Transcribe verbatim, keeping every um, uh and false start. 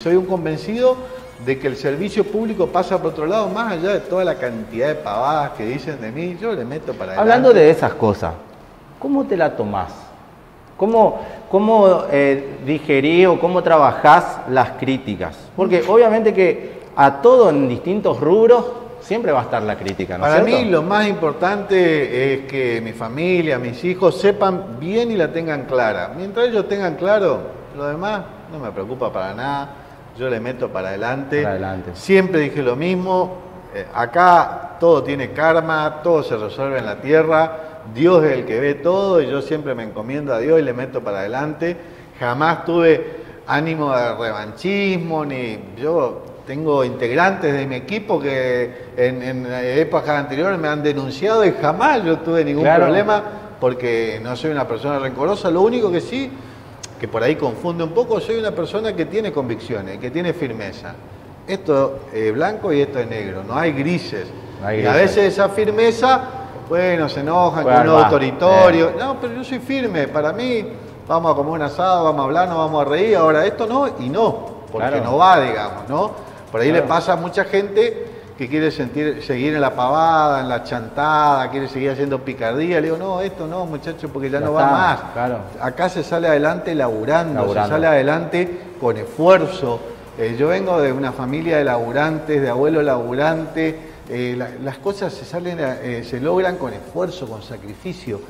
Soy un convencido de que el servicio público pasa por otro lado, más allá de toda la cantidad de pavadas que dicen de mí, yo le meto para adelante. Hablando de esas cosas, ¿cómo te la tomás? ¿Cómo, cómo eh, digerís o cómo trabajás las críticas? Porque obviamente que a todo en distintos rubros siempre va a estar la crítica, ¿no es cierto? Para mí lo más importante es que mi familia, mis hijos sepan bien y la tengan clara. Mientras ellos tengan claro, lo demás no me preocupa para nada. Yo le meto para adelante. Para adelante. Siempre dije lo mismo. Eh, acá todo tiene karma, todo se resuelve en la tierra. Dios es el que ve todo y yo siempre me encomiendo a Dios y le meto para adelante. Jamás tuve ánimo de revanchismo, ni yo tengo integrantes de mi equipo que en, en épocas anteriores me han denunciado y jamás yo tuve ningún claro. problema porque no soy una persona rencorosa. Lo único que sí, que por ahí confunde un poco, soy una persona que tiene convicciones, que tiene firmeza. Esto es blanco y esto es negro, no hay grises. No hay grises. Y a veces esa firmeza, bueno, se enojan con uno autoritario. Eh. No, pero yo soy firme, para mí vamos a comer un asado, vamos a hablar, nos vamos a reír, ahora esto no y no, porque claro. no va, digamos, ¿no? Por ahí claro. le pasa a mucha gente que quiere sentir, seguir en la pavada, en la chantada, quiere seguir haciendo picardía. Le digo, no, esto no, muchachos, porque ya, ya no va está, más. Claro. Acá se sale adelante laburando, laburando, se sale adelante con esfuerzo. Eh, yo vengo de una familia de laburantes, de abuelo laburante. Eh, la, las cosas se, salen, eh, se logran con esfuerzo, con sacrificio.